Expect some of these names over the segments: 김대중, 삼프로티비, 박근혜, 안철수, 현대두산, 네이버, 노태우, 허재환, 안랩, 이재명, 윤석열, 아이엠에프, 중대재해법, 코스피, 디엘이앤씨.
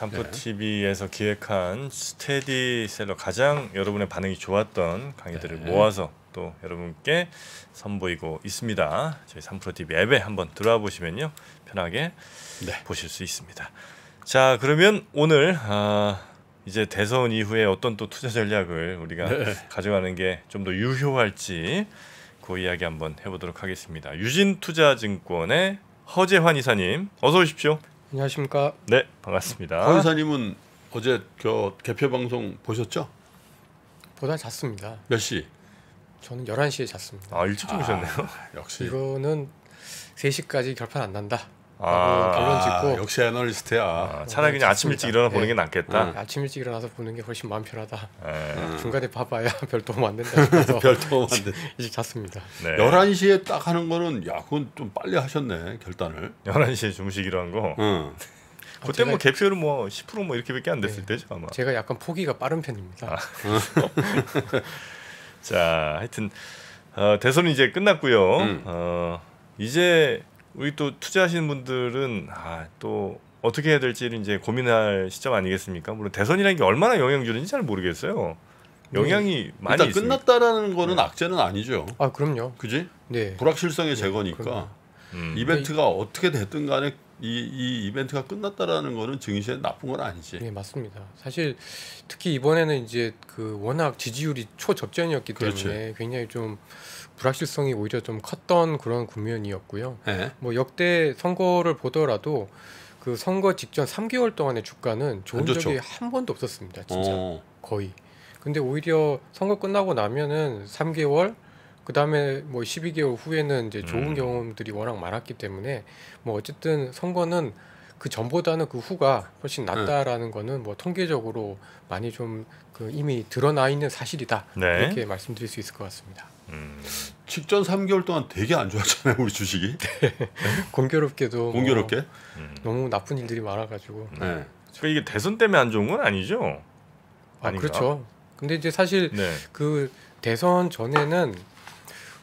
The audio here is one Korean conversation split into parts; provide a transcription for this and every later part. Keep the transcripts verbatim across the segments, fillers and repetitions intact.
삼프로티비에서 네. 기획한 스테디셀러 가장 여러분의 반응이 좋았던 강의들을 네. 모아서 또 여러분께 선보이고 있습니다. 저희 삼프로티비 앱에 한번 들어와 보시면요 편하게 네. 보실 수 있습니다. 자, 그러면 오늘 아, 이제 대선 이후에 어떤 또 투자 전략을 우리가 네. 가져가는 게 좀 더 유효할지 그 이야기 한번 해보도록 하겠습니다. 유진투자증권의 허재환 이사님, 어서 오십시오. 안녕하십니까. 네, 반갑습니다. 허 이사님은 어제 그 개표 방송 보셨죠? 보다 잤습니다. 몇 시? 저는 열한 시에 잤습니다. 아, 일찍 오셨네요. 아, 역시. 이거는 세 시까지 결판 안 난다. 아, 결론 짓고. 아, 역시 애널리스트야. 아, 차라리 그냥 잤습니다. 아침 일찍 일어나 보는 네. 게 낫겠다. 음, 아침 일찍 일어나서 보는 게 훨씬 마음 편하다. 음. 중간에 봐봐야 별 도움 안 된다 싶어서 별 도움 안 된다. 이제 잤습니다. 네. 열한 시에 딱 하는 거는 야, 그건 좀 빨리 하셨네, 결단을. 열한 시에 주무시기로 한 거. 음. 그때 아, 뭐 개표율은 뭐 십 퍼센트 뭐 이렇게밖에 안 됐을 네. 때죠, 아마. 제가 약간 포기가 빠른 편입니다. 아. 자, 하여튼 어, 대선은 이제 끝났고요. 음. 어, 이제 우리 또 투자하시는 분들은 아, 또 어떻게 해야 될지를 이제 고민할 시점 아니겠습니까? 물론 대선이라는 게 얼마나 영향 주는지 잘 모르겠어요. 영향이 음, 많이 일단 있습니다. 끝났다라는 거는 네. 악재는 아니죠. 아, 그럼요. 그지? 네. 불확실성의 네, 제거니까 음. 이벤트가 네. 어떻게 됐든 간에 이, 이 이벤트가 끝났다라는 거는 증시에 나쁜 건 아니지. 네, 맞습니다. 사실 특히 이번에는 이제 그 워낙 지지율이 초접전이었기 그렇지. 때문에 굉장히 좀 불확실성이 오히려 좀 컸던 그런 국면이었고요. 네. 뭐 역대 선거를 보더라도 그 선거 직전 삼 개월 동안의 주가는 좋은 적이 한 번도 없었습니다. 진짜 오. 거의. 근데 오히려 선거 끝나고 나면은 삼 개월 그 다음에 뭐 십이 개월 후에는 이제 좋은 음. 경험들이 워낙 많았기 때문에 뭐 어쨌든 선거는 그 전보다는 그 후가 훨씬 낫다라는 음. 거는 뭐 통계적으로 많이 좀 그 이미 드러나 있는 사실이다. 네. 이렇게 말씀드릴 수 있을 것 같습니다. 음. 직전 삼 개월 동안 되게 안 좋았잖아요, 우리 주식이. 네. 공교롭게도 공교롭게 뭐 음. 너무 나쁜 일들이 많아가지고. 네. 네. 그러니까 이게 대선 때문에 안 좋은 건 아니죠? 아, 아닌가? 그렇죠. 근데 이제 사실 네. 그 대선 전에는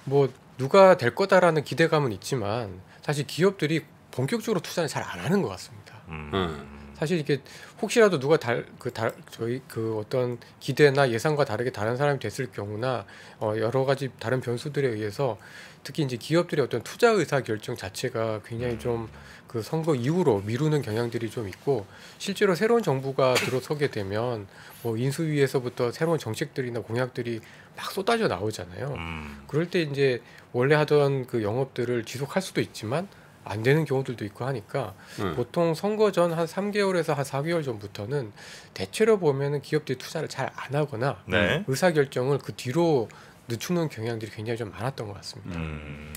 뭐 누가 될 거다라는 기대감은 있지만 사실 기업들이 본격적으로 투자를 잘 안 하는 것 같습니다. 음. 사실 이게 혹시라도 누가 달, 그 달, 저희 그 어떤 기대나 예상과 다르게 다른 사람이 됐을 경우나 어 여러 가지 다른 변수들에 의해서 특히 이제 기업들의 어떤 투자 의사 결정 자체가 굉장히 좀 그 선거 이후로 미루는 경향들이 좀 있고 실제로 새로운 정부가 들어서게 되면 뭐 인수위에서부터 새로운 정책들이나 공약들이 막 쏟아져 나오잖아요. 음. 그럴 때 이제 원래 하던 그 영업들을 지속할 수도 있지만 안 되는 경우들도 있고 하니까 음. 보통 선거 전 한 삼 개월에서 한 사 개월 전부터는 대체로 보면은 기업들이 투자를 잘 안 하거나 네. 의사 결정을 그 뒤로 늦추는 경향들이 굉장히 좀 많았던 것 같습니다. 음.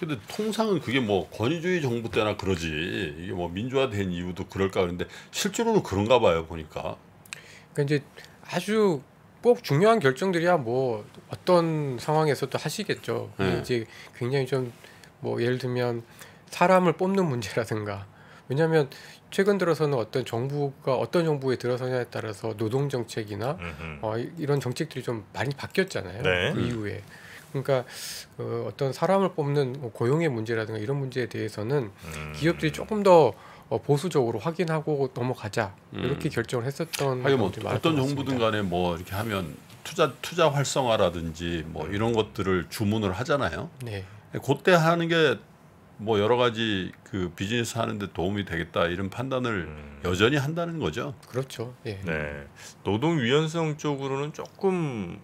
근데 통상은 그게 뭐 권위주의 정부 때나 그러지 이게 뭐 민주화된 이유도 그럴까 그런데 실제로는 그런가 봐요 보니까. 그러니까 이제 아주 꼭 중요한 결정들이야 뭐 어떤 상황에서도 하시겠죠. 근데 네. 이제 굉장히 좀 뭐 예를 들면 사람을 뽑는 문제라든가 왜냐하면 최근 들어서는 어떤 정부가 어떤 정부에 들어서냐에 따라서 노동 정책이나 어, 이런 정책들이 좀 많이 바뀌었잖아요. 네. 그 이후에 그러니까 어, 어떤 사람을 뽑는 고용의 문제라든가 이런 문제에 대해서는 음. 기업들이 조금 더 어, 보수적으로 확인하고 넘어가자 이렇게 음. 결정을 했었던 아니, 뭐, 어떤 정부든 간에 뭐 이렇게 하면 투자 투자 활성화라든지 뭐 이런 것들을 주문을 하잖아요. 네. 그때 하는 게 뭐 여러 가지 그 비즈니스 하는데 도움이 되겠다 이런 판단을 음. 여전히 한다는 거죠. 그렇죠. 예. 네. 노동 유연성 쪽으로는 조금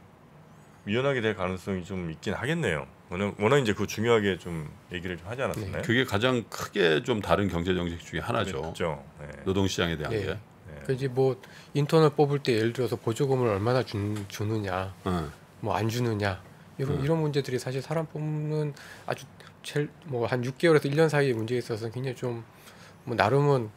유연하게 될 가능성이 좀 있긴 하겠네요. 워낙, 워낙 이제 그 중요하게 좀 얘기를 좀 하지 않았나요? 네. 그게 가장 크게 좀 다른 경제 정책 중에 하나죠. 그렇죠. 네. 노동 시장에 대한 네. 게. 네. 그러니까 이제 뭐 인턴을 뽑을 때 예를 들어서 보조금을 얼마나 준, 주느냐, 음. 뭐 안 주느냐 이런 음. 이런 문제들이 사실 사람 뽑는 아주 제일 뭐 한 육 개월에서 일 년 사이의 문제에 있어서는 굉장히 좀 뭐 나름은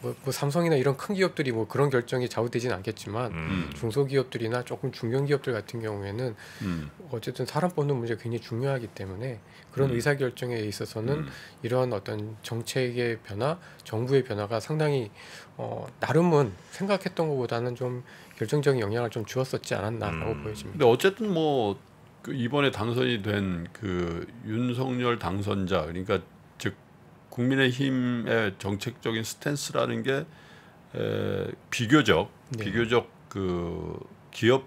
뭐, 뭐 삼성이나 이런 큰 기업들이 뭐 그런 결정이 좌우되진 않겠지만 음. 중소기업들이나 조금 중견기업들 같은 경우에는 음. 어쨌든 사람 뽑는 문제가 굉장히 중요하기 때문에 그런 음. 의사결정에 있어서는 음. 이러한 어떤 정책의 변화, 정부의 변화가 상당히 어, 나름은 생각했던 것보다는 좀 결정적인 영향을 좀 주었었지 않았나라고 음. 보여집니다. 근데 어쨌든 뭐 그 이번에 당선이 된 그 윤석열 당선자 그러니까 즉 국민의힘의 정책적인 스탠스라는 게 에, 비교적 네. 비교적 그 기업에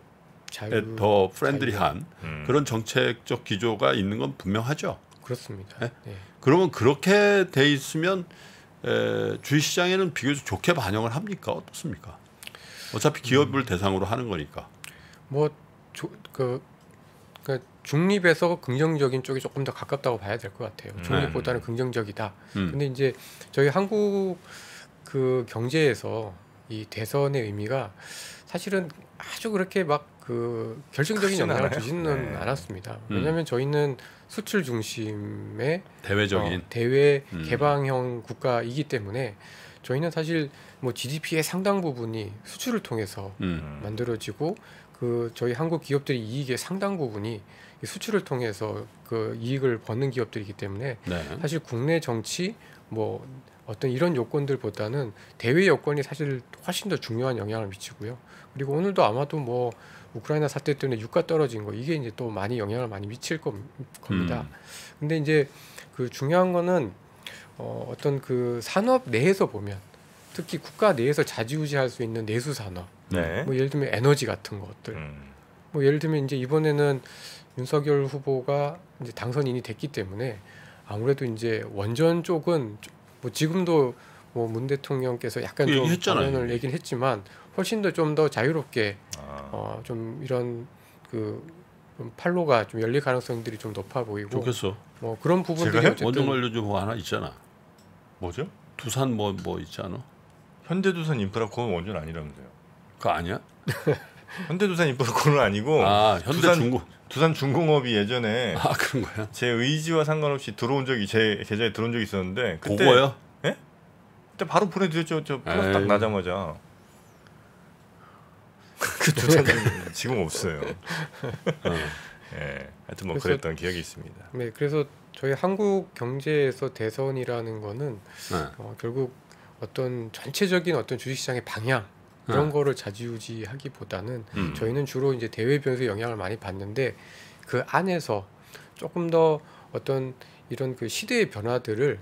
자유, 더 프렌들리한 음. 그런 정책적 기조가 있는 건 분명하죠. 그렇습니다. 네? 네. 그러면 그렇게 돼 있으면 에, 주식시장에는 비교적 좋게 반영을 합니까? 어떻습니까? 어차피 기업을 음. 대상으로 하는 거니까. 뭐 조, 그, 그러니까 중립에서 긍정적인 쪽이 조금 더 가깝다고 봐야 될 것 같아요. 중립보다는 음. 긍정적이다. 음. 근데 이제 저희 한국 그 경제에서 이 대선의 의미가 사실은 아주 그렇게 막 그 결정적인 영향을 주지는 네. 않았습니다. 왜냐하면 음. 저희는 수출 중심의 대외적인 어, 대외 음. 개방형 국가이기 때문에 저희는 사실 뭐 지디피의 상당 부분이 수출을 통해서 음. 만들어지고 그 저희 한국 기업들이 이익의 상당 부분이 수출을 통해서 그 이익을 버는 기업들이기 때문에 네. 사실 국내 정치 뭐 어떤 이런 요건들보다는 대외 여건이 사실 훨씬 더 중요한 영향을 미치고요. 그리고 오늘도 아마도 뭐 우크라이나 사태 때문에 유가 떨어진 거 이게 이제 또 많이 영향을 많이 미칠 겁니다. 음. 근데 이제 그 중요한 거는 어 어떤 그 산업 내에서 보면 특히 국가 내에서 자지우지할 수 있는 내수 산업, 네. 뭐 예를 들면 에너지 같은 것들, 음. 뭐 예를 들면 이제 이번에는 윤석열 후보가 이제 당선인이 됐기 때문에 아무래도 이제 원전 쪽은 뭐 지금도 뭐 문 대통령께서 약간 좀 반응을 얘기는 했지만 훨씬 더 좀 더 자유롭게 아. 어 좀 이런 그 좀 판로가 좀 열릴 가능성들이 좀 높아 보이고 좋겠어. 뭐 그런 부분들이 제가 원전 관련주 뭐 하나 있잖아. 뭐죠? 두산 뭐 뭐 있잖아. 현대두산 인프라 코어 원전 아니라면서요? 그거 아니야? 현대두산 인프라 코어는 아니고 아, 현대 중공 두산 중공업이 예전에 아 그런 거야? 제 의지와 상관없이 들어온 적이 제 계좌에 들어온 적이 있었는데 그때 그거요? 예? 그때 바로 보내드렸죠. 저 플러스 딱 나자마자 그 두산 지금 없어요. 어. 예, 하여튼 뭐 그래서, 그랬던 기억이 있습니다. 네, 그래서 저희 한국 경제에서 대선이라는 거는 네. 어, 결국 어떤 전체적인 어떤 주식시장의 방향. 그런 어. 거를 자지우지하기보다는 음. 저희는 주로 이제 대외 변수에 영향을 많이 받는데 그 안에서 조금 더 어떤 이런 그 시대의 변화들을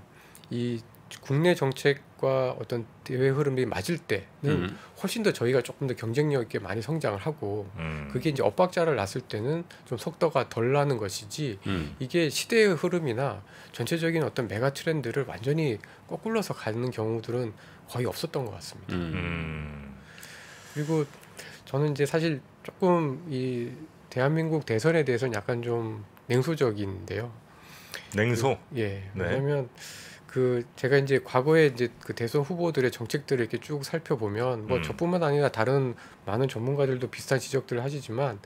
이 국내 정책과 어떤 대외 흐름이 맞을 때는 음. 훨씬 더 저희가 조금 더 경쟁력 있게 많이 성장을 하고 음. 그게 이제 엇박자를 났을 때는 좀 속도가 덜 나는 것이지 음. 이게 시대의 흐름이나 전체적인 어떤 메가 트렌드를 완전히 거꾸로서 가는 경우들은 거의 없었던 것 같습니다. 음. 그리고 저는 이제 사실 조금 이 대한민국 대선에 대해서는 약간 좀 냉소적인데요. 냉소? 그, 예. 네. 왜냐하면 그 제가 이제 과거에 이제 그 대선 후보들의 정책들을 이렇게 쭉 살펴보면 뭐 음. 저뿐만 아니라 다른 많은 전문가들도 비슷한 지적들을 하시지만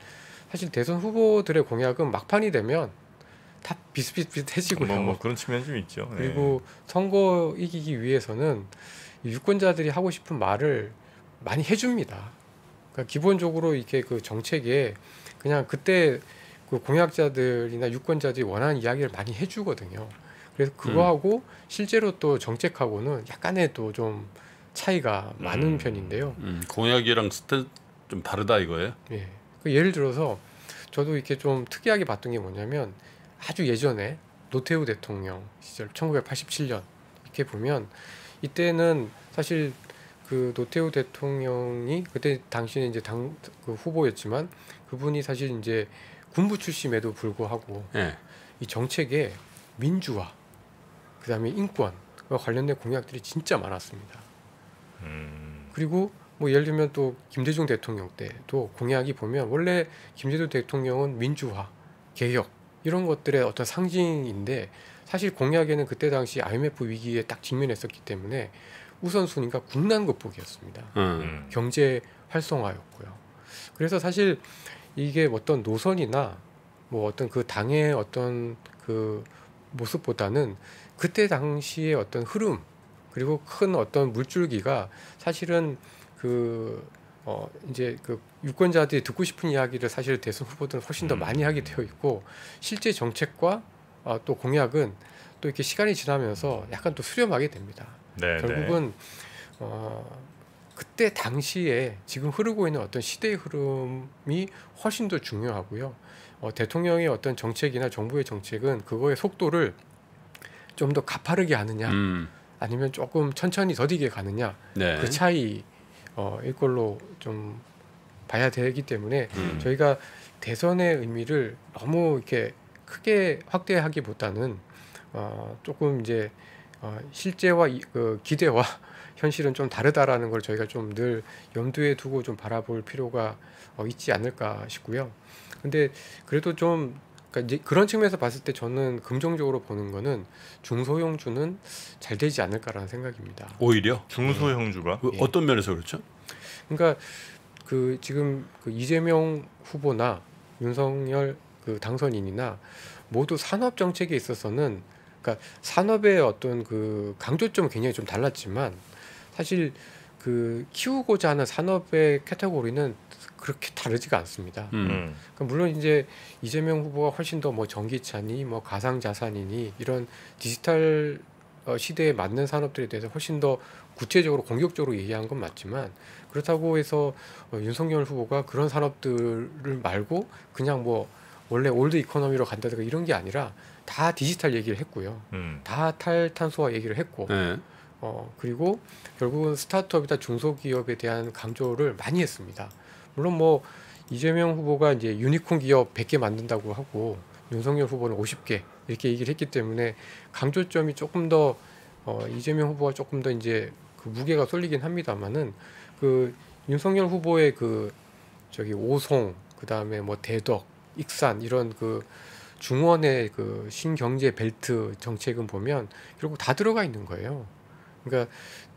사실 대선 후보들의 공약은 막판이 되면 다 비슷비슷해지고요. 뭐, 뭐 그런 측면이 좀 있죠. 네. 그리고 선거 이기기 위해서는 유권자들이 하고 싶은 말을 많이 해줍니다. 그러니까 기본적으로 이렇게 그 정책에 그냥 그때 그 공약자들이나 유권자들이 원하는 이야기를 많이 해주거든요. 그래서 그거하고 음. 실제로 또 정책하고는 약간의 또 좀 차이가 음. 많은 편인데요. 음. 공약이랑 스탠스 좀 다르다 이거예요? 예. 그 예를 들어서 저도 이렇게 좀 특이하게 봤던 게 뭐냐면 아주 예전에 노태우 대통령 시절 천구백팔십칠 년 이렇게 보면 이때는 사실 그 노태우 대통령이 그때 당시는 이제 당 그 후보였지만 그분이 사실 이제 군부 출신에도 불구하고 네. 이 정책에 민주화 그다음에 인권과 관련된 공약들이 진짜 많았습니다. 음. 그리고 뭐 예를 들면 또 김대중 대통령 때도 공약이 보면 원래 김대중 대통령은 민주화, 개혁 이런 것들의 어떤 상징인데 사실 공약에는 그때 당시 아이엠에프 위기에 딱 직면했었기 때문에 우선순위가 국난 극복이었습니다. 음. 경제 활성화였고요. 그래서 사실 이게 어떤 노선이나 뭐 어떤 그 당의 어떤 그 모습보다는 그때 당시의 어떤 흐름 그리고 큰 어떤 물줄기가 사실은 그 어 이제 그 유권자들이 듣고 싶은 이야기를 사실 대선 후보들은 훨씬 더 음. 많이 하게 되어 있고 실제 정책과 어 또 공약은 또 이렇게 시간이 지나면서 약간 또 수렴하게 됩니다. 네, 결국은 네. 어, 그때 당시에 지금 흐르고 있는 어떤 시대의 흐름이 훨씬 더 중요하고요. 어, 대통령의 어떤 정책이나 정부의 정책은 그거의 속도를 좀 더 가파르게 하느냐 음. 아니면 조금 천천히 더디게 가느냐 네. 그 차이 어, 일걸로 좀 봐야 되기 때문에 음. 저희가 대선의 의미를 너무 이렇게 크게 확대하기보다는 어, 조금 이제 어, 실제와 이, 그 기대와 현실은 좀 다르다라는 걸 저희가 좀 늘 염두에 두고 좀 바라볼 필요가 어, 있지 않을까 싶고요. 근데 그래도 좀 그러니까 이제 그런 측면에서 봤을 때 저는 긍정적으로 보는 거는 중소형주는 잘 되지 않을까라는 생각입니다. 오히려 중소형주가 네. 어떤 면에서 그렇죠? 그러니까 그 지금 그 이재명 후보나 윤석열 그 당선인이나 모두 산업 정책에 있어서는 그러니까 산업의 어떤 그 강조점은 굉장히 좀 달랐지만 사실 그 키우고자 하는 산업의 카테고리는 그렇게 다르지가 않습니다. 음. 그러니까 물론 이제 이재명 후보가 훨씬 더 뭐 전기차니 뭐 가상자산이니 이런 디지털 시대에 맞는 산업들에 대해서 훨씬 더 구체적으로 공격적으로 얘기한 건 맞지만 그렇다고 해서 윤석열 후보가 그런 산업들을 말고 그냥 뭐 원래 올드 이코노미로 간다든가 이런 게 아니라 다 디지털 얘기를 했고요. 음. 다 탈탄소화 얘기를 했고 네. 어 그리고 결국은 스타트업이나 중소기업에 대한 강조를 많이 했습니다. 물론 뭐 이재명 후보가 이제 유니콘 기업 백 개 만든다고 하고 윤석열 후보는 오십 개 이렇게 얘기를 했기 때문에 강조점이 조금 더 어, 이재명 후보가 조금 더 이제 그 무게가 쏠리긴 합니다만은 그 윤석열 후보의 그 저기 오송 그 다음에 뭐 대덕 익산 이런 그 중원의 그 신경제 벨트 정책은 보면 결국 다 들어가 있는 거예요. 그러니까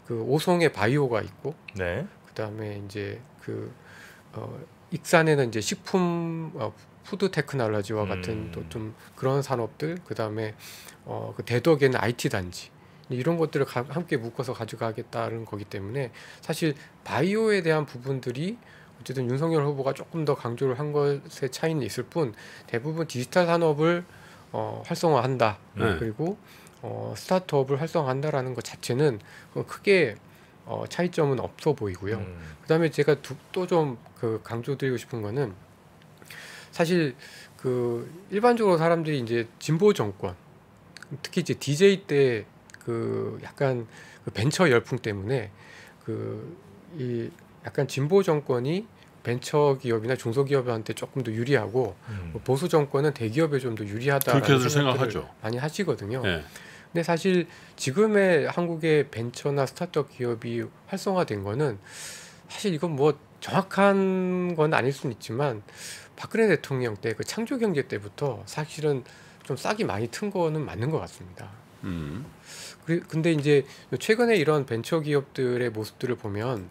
그 오송에 바이오가 있고 네. 그 다음에 이제 그 어, 익산에는 이제 식품 어, 푸드 테크놀로지와 음. 같은 또 좀 그런 산업들 그다음에 어, 그 대덕에는 아이티 단지 이런 것들을 가, 함께 묶어서 가져가겠다는 거기 때문에 사실 바이오에 대한 부분들이 어쨌든 윤석열 후보가 조금 더 강조를 한 것의 차이는 있을 뿐 대부분 디지털 산업을 어, 활성화한다 음. 그리고 어, 스타트업을 활성화한다라는 것 자체는 크게 어, 차이점은 없어 보이고요. 음. 그다음에 제가 또 좀 그 강조드리고 싶은 거는 사실 그 일반적으로 사람들이 이제 진보 정권 특히 이제 디제이 때 그 약간 그 벤처 열풍 때문에 그 이 약간 진보 정권이 벤처 기업이나 중소기업한테 조금 더 유리하고 음. 보수 정권은 대기업에 좀 더 유리하다라는 그렇게들 생각하죠. 많이 하시거든요. 네. 근데 사실 지금의 한국의 벤처나 스타트업 기업이 활성화된 거는 사실 이건 뭐 정확한 건 아닐 수는 있지만 박근혜 대통령 때 그 창조경제 때부터 사실은 좀 싹이 많이 튼 거는 맞는 것 같습니다. 음. 그리, 근데 이제 최근에 이런 벤처 기업들의 모습들을 보면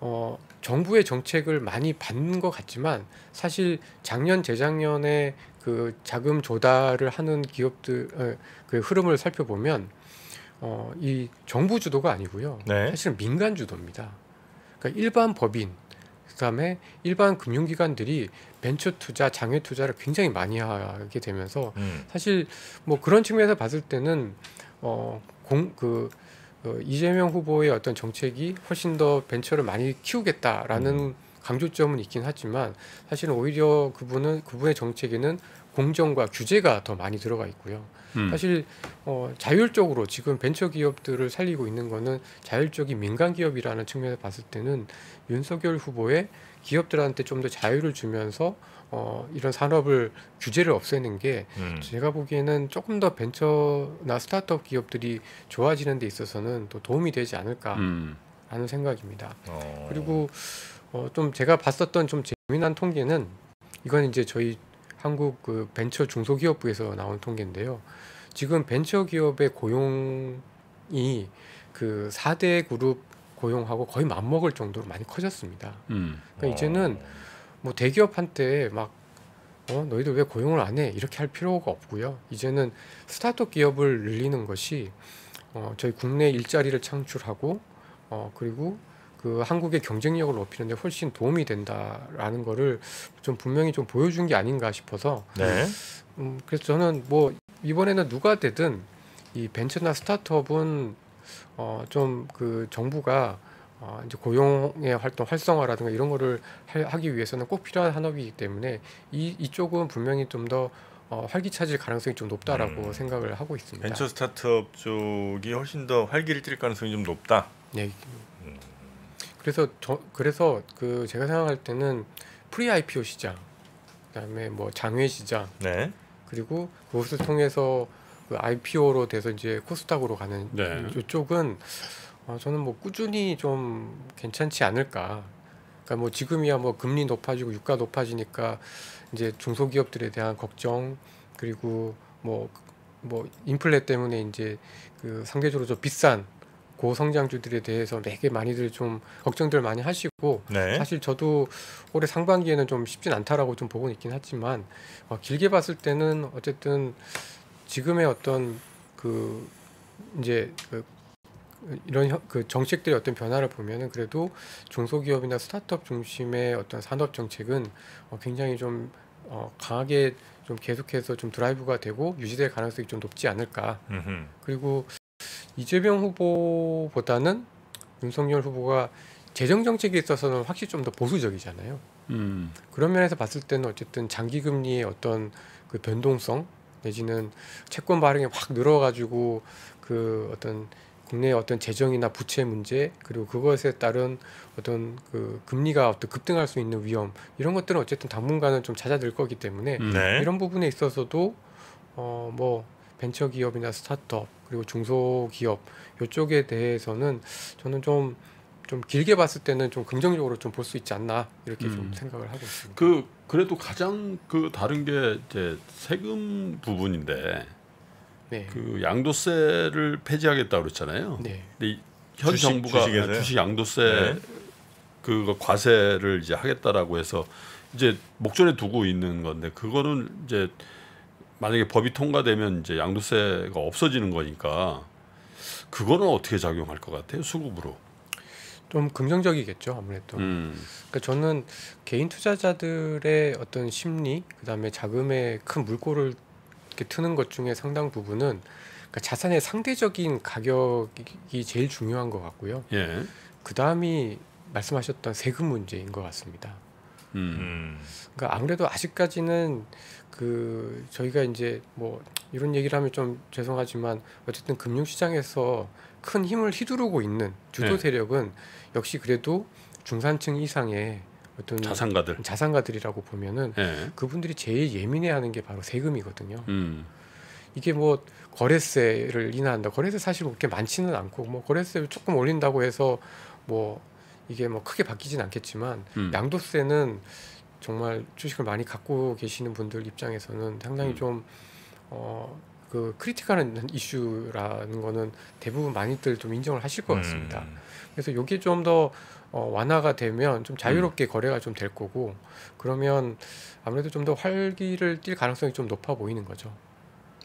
어, 정부의 정책을 많이 받는 것 같지만 사실 작년 재작년에 그 자금 조달을 하는 기업들 그 흐름을 살펴보면 어, 이 정부 주도가 아니고요. 네. 사실은 민간 주도입니다. 그러니까 일반 법인 그다음에 일반 금융기관들이 벤처 투자, 장외 투자를 굉장히 많이 하게 되면서 음. 사실 뭐 그런 측면에서 봤을 때는 어, 공, 그 이재명 후보의 어떤 정책이 훨씬 더 벤처를 많이 키우겠다라는 음. 강조점은 있긴 하지만 사실은 오히려 그분은 그분의 정책에는 공정과 규제가 더 많이 들어가 있고요. 음. 사실 어, 자율적으로 지금 벤처 기업들을 살리고 있는 거는 자율적인 민간 기업이라는 측면에서 봤을 때는 윤석열 후보의 기업들한테 좀 더 자유를 주면서 어, 이런 산업을 규제를 없애는 게 음. 제가 보기에는 조금 더 벤처나 스타트업 기업들이 좋아지는 데 있어서는 또 도움이 되지 않을까라는 음. 생각입니다. 어. 그리고 어, 좀 제가 봤었던 좀 재미난 통계는 이건 이제 저희 한국 그 벤처 중소기업부에서 나온 통계인데요. 지금 벤처 기업의 고용이 그 사 대 그룹 고용하고 거의 맞먹을 정도로 많이 커졌습니다. 음. 그러니까 이제는 뭐 대기업한테 막 어, 너희들 왜 고용을 안 해? 이렇게 할 필요가 없고요. 이제는 스타트업 기업을 늘리는 것이 어, 저희 국내 일자리를 창출하고 어, 그리고 그 한국의 경쟁력을 높이는데 훨씬 도움이 된다라는 거를 좀 분명히 좀 보여준 게 아닌가 싶어서 네. 음, 그래서 저는 뭐 이번에는 누가 되든 이 벤처나 스타트업은 어, 좀 그 정부가 어, 이제 고용의 활동 활성화라든가 이런 거를 하, 하기 위해서는 꼭 필요한 산업이기 때문에 이 이쪽은 분명히 좀 더 어, 활기차질 가능성이 좀 높다라고 음. 생각을 하고 있습니다. 벤처 스타트업 쪽이 훨씬 더 활기를 띨 가능성이 좀 높다. 네. 음. 그래서 저 그래서 그 제가 생각할 때는 프리 아이피오 시장, 그다음에 뭐 장외 시장, 네. 그리고 그것을 통해서 그 아이피오로 돼서 이제 코스닥으로 가는 네. 이쪽은 어, 저는 뭐 꾸준히 좀 괜찮지 않을까. 그러니까 뭐 지금이야 뭐 금리 높아지고 유가 높아지니까 이제 중소기업들에 대한 걱정, 그리고 뭐 뭐 인플레 때문에 이제 그 상대적으로 좀 비싼 고성장주들에 대해서 되게 많이들 좀 걱정들 많이 하시고 네. 사실 저도 올해 상반기에는 좀 쉽진 않다라고 좀 보고는 있긴 하지만 어, 길게 봤을 때는 어쨌든 지금의 어떤 그 이제 그 이런 그 정책들의 어떤 변화를 보면은 그래도 중소기업이나 스타트업 중심의 어떤 산업 정책은 어 굉장히 좀 어 강하게 좀 계속해서 좀 드라이브가 되고 유지될 가능성이 좀 높지 않을까. 음흠. 그리고 이재명 후보보다는 윤석열 후보가 재정 정책에 있어서는 확실히 좀 더 보수적이잖아요. 음. 그런 면에서 봤을 때는 어쨌든 장기 금리의 어떤 그 변동성 내지는 채권 발행이 확 늘어가지고 그 어떤 국내의 어떤 재정이나 부채 문제, 그리고 그것에 따른 어떤 그 금리가 어떤 급등할 수 있는 위험, 이런 것들은 어쨌든 당분간은 좀 잦아들 거기 때문에 네. 이런 부분에 있어서도 어 뭐 벤처 기업이나 스타트업 그리고 중소기업 이쪽에 대해서는 저는 좀 좀 길게 봤을 때는 좀 긍정적으로 좀 볼 수 있지 않나 이렇게 음. 좀 생각을 하고 있습니다. 그 그래도 가장 그 다른 게 이제 세금 부분인데. 네. 그 양도세를 폐지하겠다 그랬잖아요. 네. 근데 현 주식, 정부가 주식에서요? 주식 양도세 네. 그 과세를 이제 하겠다라고 해서 이제 목전에 두고 있는 건데 그거는 이제 만약에 법이 통과되면 이제 양도세가 없어지는 거니까 그거는 어떻게 작용할 것 같아요? 수급으로. 좀 긍정적이겠죠 아무래도. 음. 그러니까 저는 개인 투자자들의 어떤 심리, 그다음에 자금의 큰 물꼬를 이렇게 트는 것 중에 상당 부분은 그러니까 자산의 상대적인 가격이 제일 중요한 것 같고요. 예. 그 다음이 말씀하셨던 세금 문제인 것 같습니다. 음. 그러니까 아무래도 아직까지는 그 저희가 이제 뭐 이런 얘기를 하면 좀 죄송하지만 어쨌든 금융시장에서 큰 힘을 휘두르고 있는 주도 세력은 예. 역시 그래도 중산층 이상의 어떤 자산가들 자산가들이라고 보면은 예. 그분들이 제일 예민해하는 게 바로 세금이거든요. 음. 이게 뭐 거래세를 인하한다. 거래세 사실 그렇게 많지는 않고 뭐 거래세 조금 올린다고 해서 뭐 이게 뭐 크게 바뀌진 않겠지만 음. 양도세는 정말 주식을 많이 갖고 계시는 분들 입장에서는 상당히 음. 좀 어 그 크리티컬한 이슈라는 거는 대부분 많이들 좀 인정을 하실 것 같습니다. 음. 그래서 이게 좀 더 어, 완화가 되면 좀 자유롭게 음. 거래가 좀 될 거고 그러면 아무래도 좀 더 활기를 띨 가능성이 좀 높아 보이는 거죠.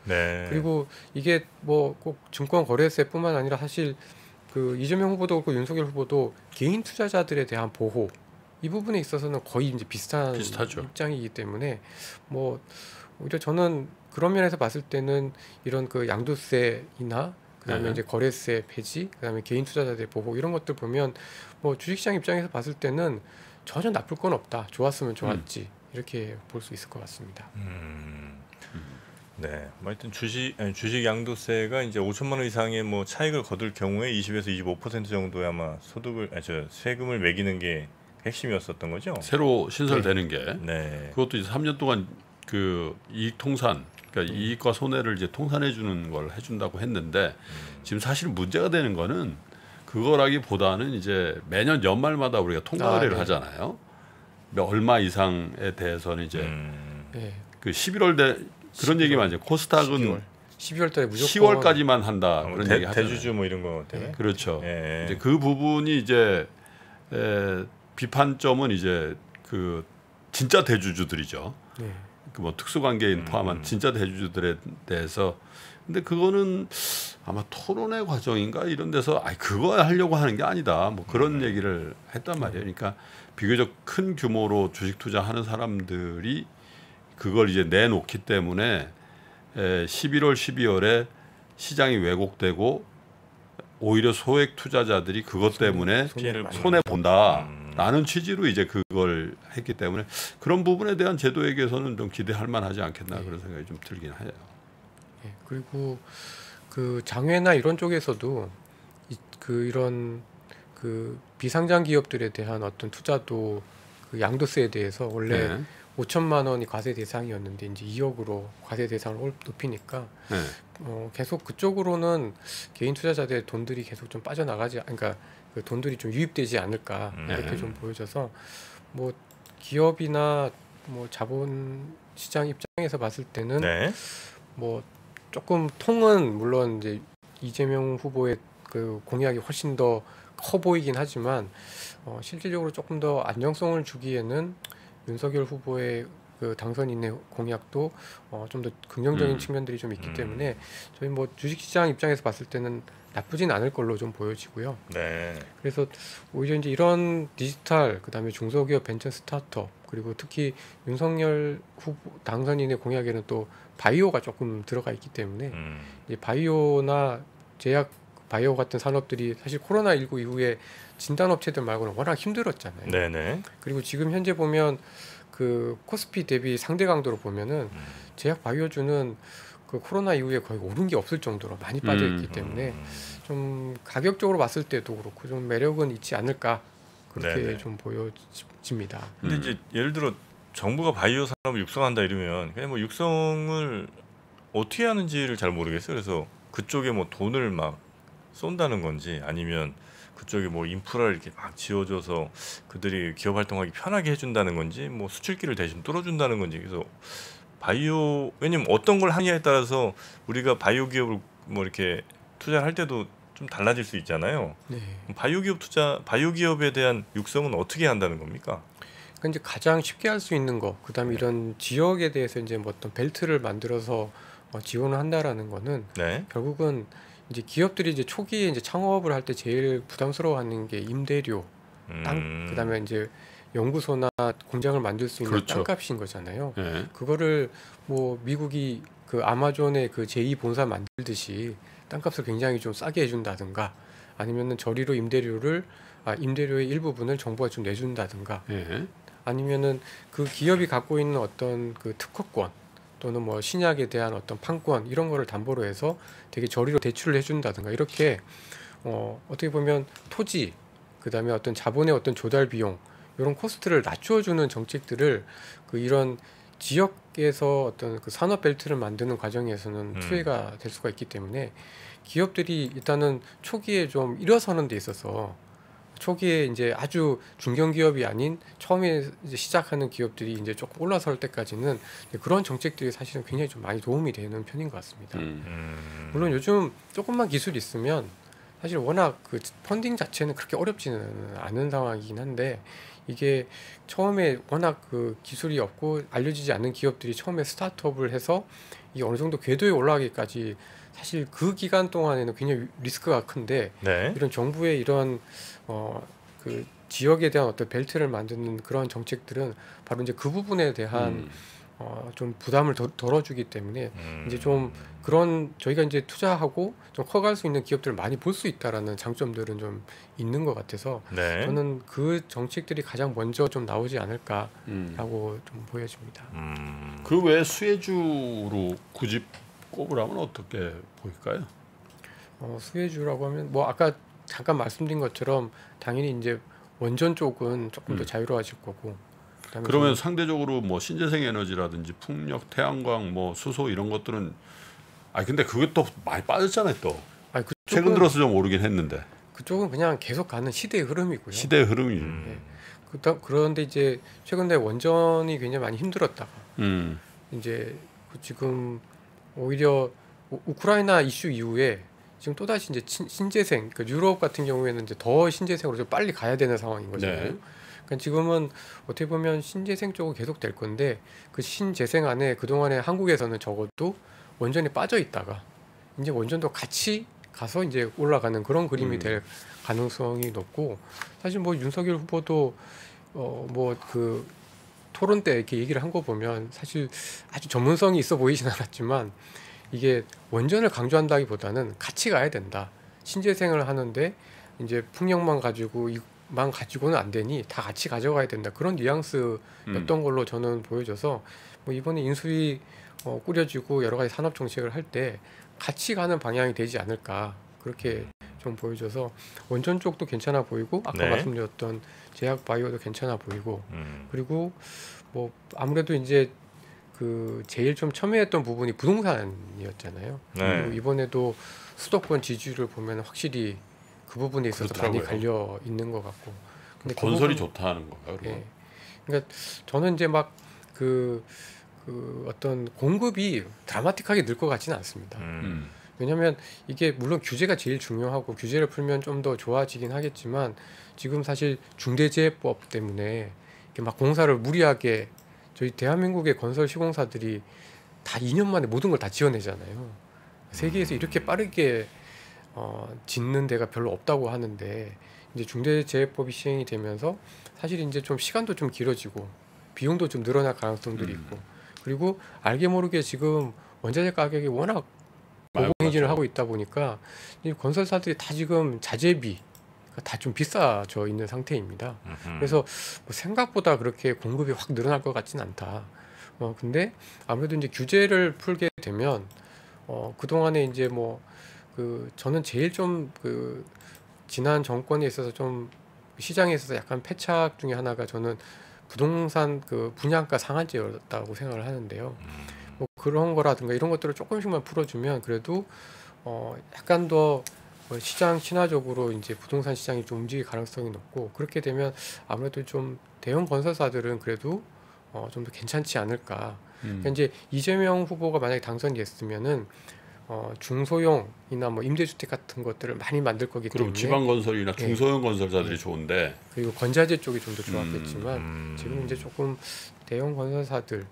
네. 그리고 이게 뭐 꼭 증권 거래세뿐만 아니라 사실 그 이재명 후보도 그렇고 윤석열 후보도 개인 투자자들에 대한 보호 이 부분에 있어서는 거의 이제 비슷한 비슷하죠. 입장이기 때문에 뭐 오히려 저는 그런 면에서 봤을 때는 이런 그 양도세이나 그다음에 네. 이제 거래세 폐지, 그다음에 개인 투자자들 보호 이런 것들 보면 뭐 주식시장 입장에서 봤을 때는 전혀 나쁠 건 없다. 좋았으면 좋았지 음. 이렇게 볼 수 있을 것 같습니다. 음. 네, 하여튼 주식 아니, 주식 양도세가 이제 오천만 원 이상의 뭐 차익을 거둘 경우에 이십에서 이십오 퍼센트 정도의 아마 소득을 아니, 저 세금을 매기는 게 핵심이었었던 거죠. 새로 신설되는 네. 게 네. 그것도 이제 삼 년 동안 그 이익 통산. 그러니까 음. 이익과 손해를 이제 통산해 주는 걸 해준다고 했는데 음. 지금 사실 문제가 되는 거는 그거라기보다는 이제 매년 연말마다 우리가 통과 의뢰를 아, 네. 하잖아요. 얼마 이상에 대해서는 이제 음. 그 십일월 대 그런 십이월, 얘기만 이제 코스닥은 십이월, 십이월달에 무조건 시월까지만 한다 그런 대, 얘기 하잖아요. 대주주 뭐 이런 거 때문에. 네. 그렇죠. 네. 이제 그 부분이 이제 에, 비판점은 이제 그 진짜 대주주들이죠. 네. 그 뭐 특수관계인 음. 포함한 진짜 대주주들에 대해서 근데 그거는 아마 토론의 과정인가 이런 데서 아 그거 하려고 하는 게 아니다 뭐 그런 음. 얘기를 했단 말이에요. 그러니까 비교적 큰 규모로 주식 투자하는 사람들이 그걸 이제 내놓기 때문에 십일월, 십이월에 시장이 왜곡되고 오히려 소액 투자자들이 그것 때문에 손해 본다. 음. 라는 취지로 이제 그걸 했기 때문에 그런 부분에 대한 제도에게서는 좀 기대할 만하지 않겠나 네. 그런 생각이 좀 들긴 해요. 네. 그리고 그 장외나 이런 쪽에서도 이, 그 이런 그 비상장 기업들에 대한 어떤 투자도 그 양도세에 대해서 원래 네. 오천만 원이 과세 대상이었는데 이제 이억으로 과세 대상을 높이니까 네. 어, 계속 그쪽으로는 개인 투자자들의 돈들이 계속 좀 빠져나가지, 그러니까 그 돈들이 좀 유입되지 않을까 이렇게 네. 좀 보여져서 뭐 기업이나 뭐 자본 시장 입장에서 봤을 때는 네. 뭐 조금 통은 물론 이제 이재명 후보의 그 공약이 훨씬 더 커 보이긴 하지만 어, 실질적으로 조금 더 안정성을 주기에는 윤석열 후보의 그 당선인의 공약도 어 좀 더 긍정적인 음. 측면들이 좀 있기 음. 때문에 저희 뭐 주식시장 입장에서 봤을 때는 나쁘진 않을 걸로 좀 보여지고요. 네. 그래서 오히려 이제 이런 디지털, 그다음에 중소기업 벤처 스타트업, 그리고 특히 윤석열 후보 당선인의 공약에는 또 바이오가 조금 들어가 있기 때문에 음. 이제 바이오나 제약 바이오 같은 산업들이 사실 코로나 십구 이후에 진단업체들 말고는 워낙 힘들었잖아요. 네네. 그리고 지금 현재 보면 그 코스피 대비 상대 강도로 보면은 음. 제약 바이오주는 그 코로나 이후에 거의 오른 게 없을 정도로 많이 빠져 있기 음. 때문에 좀 가격적으로 봤을 때도 그렇고 좀 매력은 있지 않을까 그렇게 네네. 좀 보여집니다. 근데 음. 이제 예를 들어 정부가 바이오 산업을 육성한다 이러면 그냥 뭐 육성을 어떻게 하는지를 잘 모르겠어요. 그래서 그쪽에 뭐 돈을 막 쏜다는 건지 아니면 그쪽에 뭐 인프라를 이렇게 막 지어줘서 그들이 기업 활동하기 편하게 해준다는 건지 뭐 수출기를 대신 뚫어준다는 건지 그래서 바이오 왜냐면 어떤 걸 하냐에 따라서 우리가 바이오 기업을 뭐 이렇게 투자할 때도 좀 달라질 수 있잖아요. 네. 바이오 기업 투자 바이오 기업에 대한 육성은 어떻게 한다는 겁니까? 그러니까 이제 가장 쉽게 할 수 있는 거 그다음에 네. 이런 지역에 대해서 이제 뭐 어떤 벨트를 만들어서 지원을 한다라는 거는 네. 결국은 이제 기업들이 이제 초기에 이제 창업을 할 때 제일 부담스러워하는 게 임대료, 땅, 음. 그다음에 이제 연구소나 공장을 만들 수 있는 그렇죠. 땅값인 거잖아요. 네. 그거를 뭐 미국이 그 아마존의 그 제이 본사 만들듯이 땅값을 굉장히 좀 싸게 해준다든가, 아니면은 저리로 임대료를 아 임대료의 일부분을 정부가 좀 내준다든가, 네. 아니면은 그 기업이 갖고 있는 어떤 그 특허권. 또는 뭐 신약에 대한 어떤 판권 이런 거를 담보로 해서 되게 저리로 대출을 해준다든가 이렇게 어, 어떻게 보면 토지 그다음에 어떤 자본의 어떤 조달 비용 이런 코스트를 낮춰주는 정책들을 그 이런 지역에서 어떤 그 산업 벨트를 만드는 과정에서는 투여가 될 수가 있기 때문에 기업들이 일단은 초기에 좀 일어서는 데 있어서 초기에 이제 아주 중견 기업이 아닌 처음에 이제 시작하는 기업들이 이제 조금 올라설 때까지는 그런 정책들이 사실은 굉장히 좀 많이 도움이 되는 편인 것 같습니다. 음. 물론 요즘 조금만 기술이 있으면 사실 워낙 그 펀딩 자체는 그렇게 어렵지는 않은 상황이긴 한데 이게 처음에 워낙 그 기술이 없고 알려지지 않는 기업들이 처음에 스타트업을 해서 이 어느 정도 궤도에 올라가기까지 사실 그 기간 동안에는 굉장히 리스크가 큰데 네. 이런 정부의 이런 어, 그 지역에 대한 어떤 벨트를 만드는 그런 정책들은 바로 이제 그 부분에 대한 음. 어, 좀 부담을 더, 덜어주기 때문에 음. 이제 좀 그런 저희가 이제 투자하고 좀 커갈 수 있는 기업들을 많이 볼 수 있다라는 장점들은 좀 있는 것 같아서 네. 저는 그 정책들이 가장 먼저 좀 나오지 않을까라고 음. 좀 보여집니다. 음. 그 외 수혜주로 굳이 꼽으라면 어떻게 보일까요? 어, 수혜주라고 하면 뭐 아까 잠깐 말씀드린 것처럼 당연히 이제 원전 쪽은 조금 음. 더 자유로워질 거고. 그러면 상대적으로 뭐 신재생 에너지라든지 풍력, 태양광, 뭐 수소 이런 것들은 아 근데 그게 또 많이 빠졌잖아요 또. 아니, 그쪽은, 최근 들어서 좀 오르긴 했는데. 그쪽은 그냥 계속 가는 시대의 흐름이고요. 시대의 흐름이죠. 음. 네. 그런데 이제 최근에 원전이 굉장히 많이 힘들었다가 음. 이제 지금. 오히려 우크라이나 이슈 이후에 지금 또 다시 이제 신재생, 그러니까 유럽 같은 경우에는 이제 더 신재생으로 좀 빨리 가야 되는 상황인 거잖아요. 네. 그러니까 지금은 어떻게 보면 신재생 쪽은 계속 될 건데 그 신재생 안에 그 동안에 한국에서는 적어도 원전에 빠져 있다가 이제 원전도 같이 가서 이제 올라가는 그런 그림이 음. 될 가능성이 높고 사실 뭐 윤석열 후보도 어 뭐 그 토론 때 이렇게 얘기를 한 거 보면 사실 아주 전문성이 있어 보이진 않았지만 이게 원전을 강조한다기보다는 같이 가야 된다. 신재생을 하는데 이제 풍력만 가지고 만 가지고는 안 되니 다 같이 가져가야 된다. 그런 뉘앙스였던 음. 걸로 저는 보여져서 뭐 이번에 인수위 어, 꾸려지고 여러 가지 산업 정책을 할 때 같이 가는 방향이 되지 않을까 그렇게 좀 보여져서 원전 쪽도 괜찮아 보이고 아까 네. 말씀드렸던 제약 바이오도 괜찮아 보이고 음. 그리고 뭐 아무래도 이제 그 제일 좀 첨예했던 부분이 부동산이었잖아요. 네. 그리고 이번에도 수도권 지지율을 보면 확실히 그 부분에 있어서 그렇더라고요. 많이 갈려 있는 것 같고. 근데 건설이 그 부분, 좋다는 건가요? 예. 그러니까 저는 이제 막 그 그 어떤 공급이 드라마틱하게 늘 것 같지는 않습니다. 음. 왜냐하면 이게 물론 규제가 제일 중요하고 규제를 풀면 좀 더 좋아지긴 하겠지만 지금 사실 중대재해법 때문에 이렇게 막 공사를 무리하게 저희 대한민국의 건설 시공사들이 다 이 년 만에 모든 걸 다 지어내잖아요. 세계에서 이렇게 빠르게 어, 짓는 데가 별로 없다고 하는데 이제 중대재해법이 시행이 되면서 사실 이제 좀 시간도 좀 길어지고 비용도 좀 늘어날 가능성들이 있고 그리고 알게 모르게 지금 원자재 가격이 워낙 고공행진을 하고 있다 보니까 이 건설사들이 다 지금 자재비 다 좀 비싸져 있는 상태입니다. 으흠. 그래서 뭐 생각보다 그렇게 공급이 확 늘어날 것 같지는 않다. 어 근데 아무래도 이제 규제를 풀게 되면 어 그동안에 이제 뭐 그 저는 제일 좀 그 지난 정권에 있어서 좀 시장에 있어서 약간 패착 중에 하나가 저는 부동산 그 분양가 상한제였다고 생각을 하는데요. 뭐 그런 거라든가 이런 것들을 조금씩만 풀어주면 그래도 어 약간 더 시장 친화적으로 이제 부동산 시장이 좀 움직일 가능성이 높고 그렇게 되면 아무래도 좀 대형 건설사들은 그래도 어 좀 더 괜찮지 않을까. 음. 그러니까 이제 이재명 후보가 만약에 당선됐으면은 어 중소형이나 뭐 임대주택 같은 것들을 많이 만들 거기 때문에 지방 건설이나 중소형 네. 건설사들이 좋은데 그리고 건자재 쪽이 좀 더 좋았겠지만 음. 음. 지금 이제 조금 대형 건설사들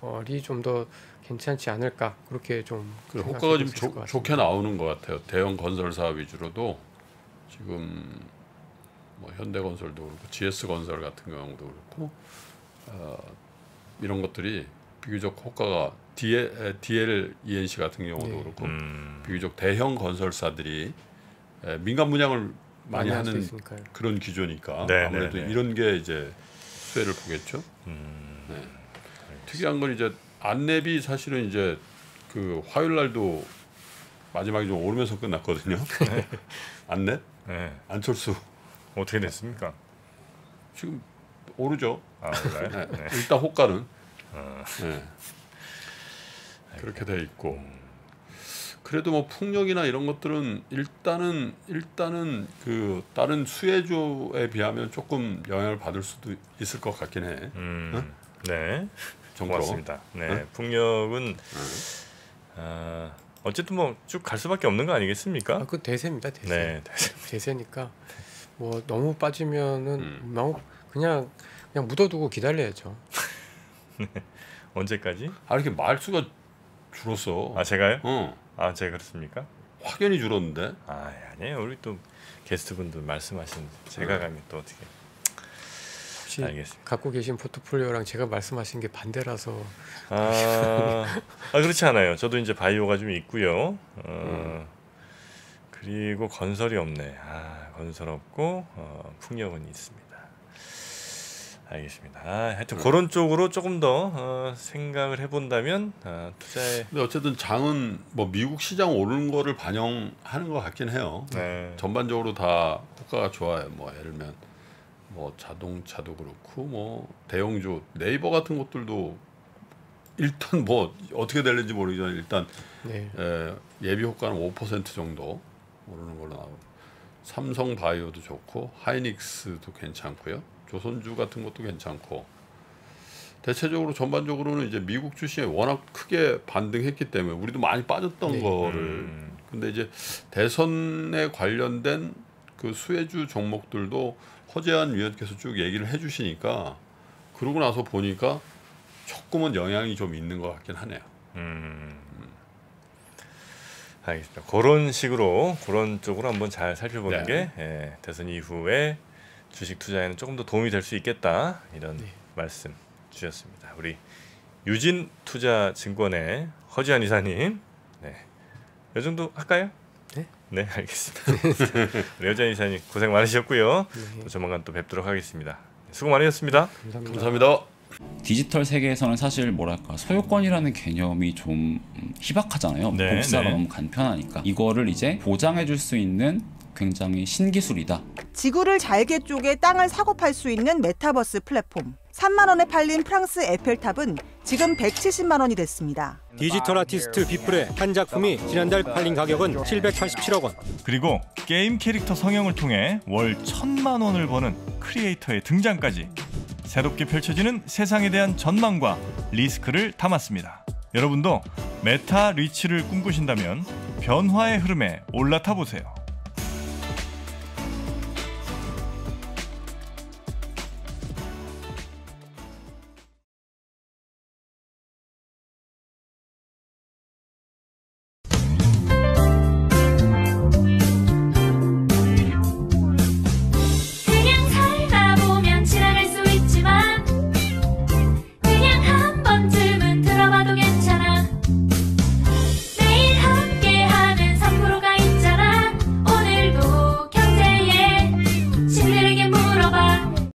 어이 좀 더 괜찮지 않을까 그렇게 좀 효과가 좀 조, 좋게 나오는 것 같아요. 대형 건설사 위주로도 지금 뭐 현대건설도 그렇고 지에스건설 같은 경우도 그렇고 어, 이런 것들이 비교적 효과가 디엘, 디엘이앤씨 같은 경우도 네. 그렇고 음. 비교적 대형 건설사들이 민간 분양을 많이, 많이 하는 그런 기조니까 네, 아무래도 네, 네. 이런 게 이제 수혜를 보겠죠. 음. 네. 특이한 건 이제 안랩이 사실은 이제 그 화요일 날도 마지막에 좀 오르면서 끝났거든요. 네. 안랩? 네. 안철수 어떻게 됐습니까? 지금 오르죠. 아, 그래? 네. 네. 일단 호가는 아. 네. 그렇게 돼 있고 그래도 뭐 풍력이나 이런 것들은 일단은 일단은 그 다른 수혜주에 비하면 조금 영향을 받을 수도 있을 것 같긴 해. 음. 응? 네. 고맙습니다. 네, 응? 풍력은 응. 어, 어쨌든 뭐 쭉 갈 수밖에 없는 거 아니겠습니까? 아, 그 대세입니다. 대세. 네, 대세. 대세니까 뭐 너무 빠지면은 음. 너무 그냥 그냥 묻어두고 기다려야죠. 네. 언제까지? 아 이렇게 말수가 줄었어. 아 제가요? 어. 아 제가 그렇습니까? 확연히 줄었는데? 아 아니에요. 우리 또 게스트분들 말씀하시는데 제가 네. 가면 또 어떻게? 알겠습니다. 갖고 계신 포트폴리오랑 제가 말씀하신 게 반대라서 아, 아 그렇지 않아요. 저도 이제 바이오가 좀 있고요. 어, 음. 그리고 건설이 없네. 아 건설 없고 어, 풍력은 있습니다. 알겠습니다. 아, 하여튼 음. 그런 쪽으로 조금 더 어, 생각을 해본다면 어, 투자에 근데 어쨌든 장은 뭐 미국 시장 오르는 거를 반영하는 것 같긴 해요. 네. 전반적으로 다 효과가 좋아요. 뭐 예를 들면 뭐 자동차도 그렇고 뭐 대형주 네이버 같은 것들도 일단 뭐 어떻게 될는지 모르지만 일단 네. 에, 예비 효과는 오 퍼센트 정도 오르는 걸로 나오고 삼성 바이오도 좋고 하이닉스도 괜찮고요. 조선주 같은 것도 괜찮고 대체적으로 전반적으로는 이제 미국 주식이 워낙 크게 반등했기 때문에 우리도 많이 빠졌던 네. 거를 음. 근데 이제 대선에 관련된 그 수혜주 종목들도 허재환 위원께서 쭉 얘기를 해주시니까 그러고 나서 보니까 조금은 영향이 좀 있는 것 같긴 하네요. 음. 음. 알겠습니다. 그런 식으로 그런 쪽으로 한번 잘 살펴보는 네. 게 예, 대선 이후에 주식 투자에는 조금 더 도움이 될 수 있겠다 이런 네. 말씀 주셨습니다. 우리 유진투자증권의 허재환 이사님 네. 요 정도 할까요? 네. 네, 알겠습니다. 허재환 이사님 고생 많으셨고요. 또 조만간 또 뵙도록 하겠습니다. 수고 많으셨습니다. 감사합니다. 감사합니다. 디지털 세계에서는 사실 뭐랄까 소유권이라는 개념이 좀 희박하잖아요. 네, 복사가 네. 너무 간편하니까 이거를 이제 보장해줄 수 있는 굉장히 신기술이다. 지구를 잘게 쪼개 땅을 사고 팔 수 있는 메타버스 플랫폼. 삼만 원에 팔린 프랑스 에펠탑은 지금 백칠십만 원이 됐습니다. 디지털 아티스트 비플의 한 작품이 지난달 팔린 가격은 칠백팔십칠억 원. 그리고 게임 캐릭터 성형을 통해 월 천만 원을 버는 크리에이터의 등장까지 새롭게 펼쳐지는 세상에 대한 전망과 리스크를 담았습니다. 여러분도 메타 리치를 꿈꾸신다면 변화의 흐름에 올라타보세요.